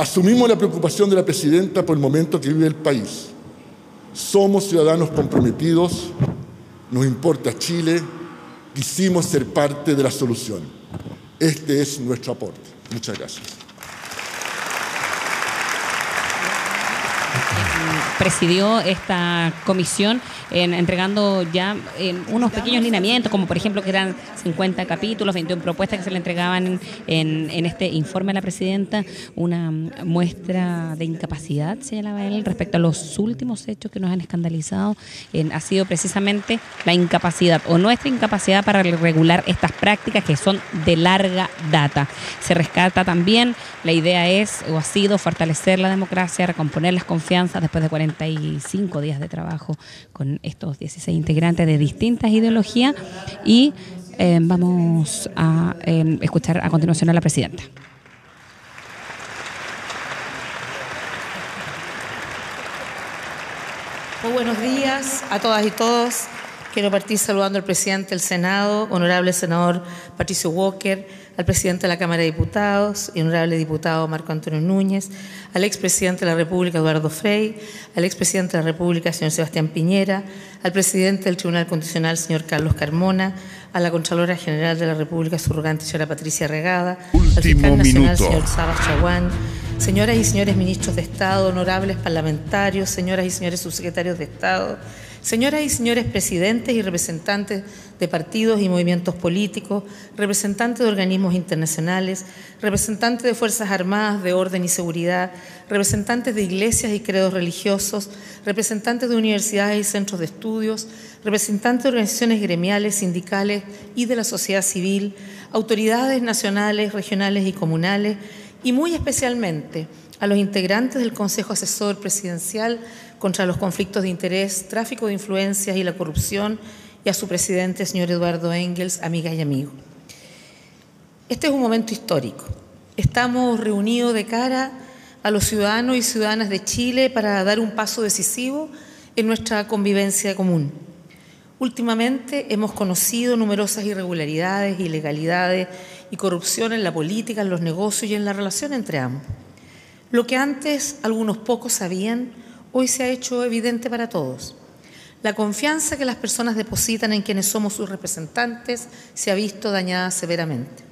Asumimos la preocupación de la presidenta por el momento que vive el país. Somos ciudadanos comprometidos, nos importa Chile, quisimos ser parte de la solución. Este es nuestro aporte. Muchas gracias. Presidió esta comisión entregando ya unos pequeños lineamientos, como por ejemplo que eran 50 capítulos, 21 propuestas que se le entregaban en este informe a la presidenta, una muestra de incapacidad, señalaba él, respecto a los últimos hechos que nos han escandalizado, ha sido precisamente la incapacidad o nuestra incapacidad para regular estas prácticas que son de larga data. Se rescata también, la idea es o ha sido fortalecer la democracia, recomponer las confianzas después de 45 días de trabajo con estos 16 integrantes de distintas ideologías y vamos a escuchar a continuación a la presidenta. Muy buenos días a todas y todos. Quiero partir saludando al presidente del Senado, honorable senador Patricio Walker, al presidente de la Cámara de Diputados, honorable diputado Marco Antonio Núñez, al expresidente de la República, Eduardo Frei, al expresidente de la República, señor Sebastián Piñera, al presidente del Tribunal Constitucional, señor Carlos Carmona, a la Contralora General de la República, subrogante, señora Patricia Regada, al fiscal nacional, señor Sabas Chaguán, señoras y señores ministros de Estado, honorables parlamentarios, señoras y señores subsecretarios de Estado, señoras y señores presidentes y representantes de partidos y movimientos políticos, representantes de organismos internacionales, representantes de Fuerzas Armadas, de Orden y Seguridad, representantes de iglesias y credos religiosos, representantes de universidades y centros de estudios, representantes de organizaciones gremiales, sindicales y de la sociedad civil, autoridades nacionales, regionales y comunales, y muy especialmente a los integrantes del Consejo Asesor Presidencial contra los conflictos de interés, tráfico de influencias y la corrupción, y a su presidente, señor Eduardo Engels, amigas y amigos. Este es un momento histórico. Estamos reunidos de cara a los ciudadanos y ciudadanas de Chile para dar un paso decisivo en nuestra convivencia común. Últimamente hemos conocido numerosas irregularidades, ilegalidades y corrupción en la política, en los negocios y en la relación entre ambos. Lo que antes algunos pocos sabían, hoy se ha hecho evidente para todos. La confianza que las personas depositan en quienes somos sus representantes se ha visto dañada severamente.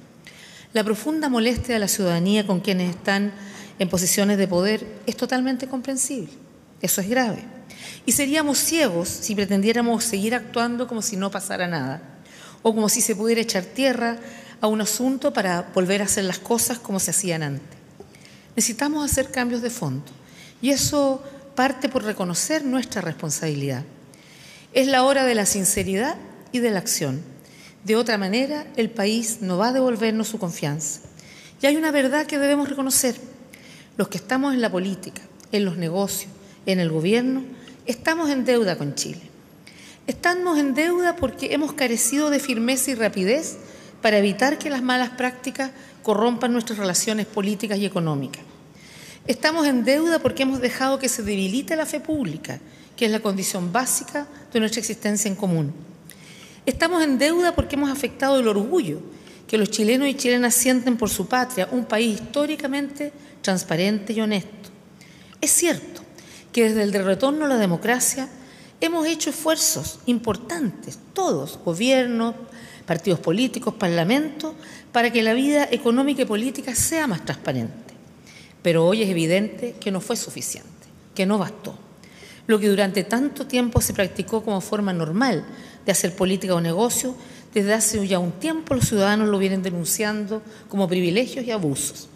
La profunda molestia de la ciudadanía con quienes están en posiciones de poder es totalmente comprensible. Eso es grave. Y seríamos ciegos si pretendiéramos seguir actuando como si no pasara nada, o como si se pudiera echar tierra a un asunto para volver a hacer las cosas como se hacían antes. Necesitamos hacer cambios de fondo y eso parte por reconocer nuestra responsabilidad. Es la hora de la sinceridad y de la acción. De otra manera, el país no va a devolvernos su confianza. Y hay una verdad que debemos reconocer. Los que estamos en la política, en los negocios, en el gobierno, estamos en deuda con Chile. Estamos en deuda porque hemos carecido de firmeza y rapidez para evitar que las malas prácticas corrompan nuestras relaciones políticas y económicas. Estamos en deuda porque hemos dejado que se debilite la fe pública, que es la condición básica de nuestra existencia en común. Estamos en deuda porque hemos afectado el orgullo que los chilenos y chilenas sienten por su patria, un país históricamente transparente y honesto. Es cierto que desde el retorno a la democracia hemos hecho esfuerzos importantes, todos, gobiernos, partidos políticos, parlamentos, para que la vida económica y política sea más transparente. Pero hoy es evidente que no fue suficiente, que no bastó. Lo que durante tanto tiempo se practicó como forma normal de hacer política o negocio, desde hace ya un tiempo los ciudadanos lo vienen denunciando como privilegios y abusos.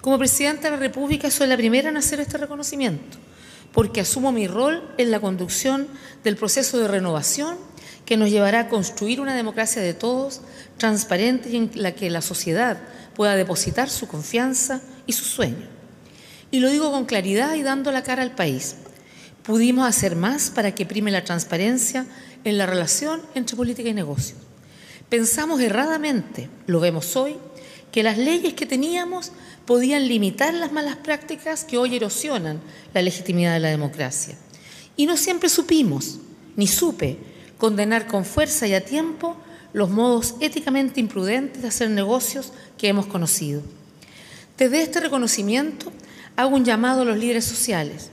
Como Presidenta de la República soy la primera en hacer este reconocimiento, porque asumo mi rol en la conducción del proceso de renovación que nos llevará a construir una democracia de todos, transparente y en la que la sociedad pueda depositar su confianza y su sueño. Y lo digo con claridad y dando la cara al país. Pudimos hacer más para que prime la transparencia en la relación entre política y negocio. Pensamos erradamente, lo vemos hoy, que las leyes que teníamos podían limitar las malas prácticas que hoy erosionan la legitimidad de la democracia. Y no siempre supimos, ni supe, condenar con fuerza y a tiempo los modos éticamente imprudentes de hacer negocios que hemos conocido. Desde este reconocimiento hago un llamado a los líderes sociales,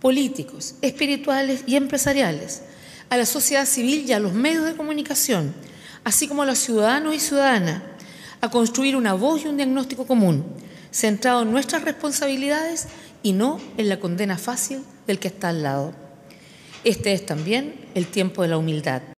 políticos, espirituales y empresariales, a la sociedad civil y a los medios de comunicación, así como a los ciudadanos y ciudadanas, a construir una voz y un diagnóstico común, centrado en nuestras responsabilidades y no en la condena fácil del que está al lado. Este es también el tiempo de la humildad.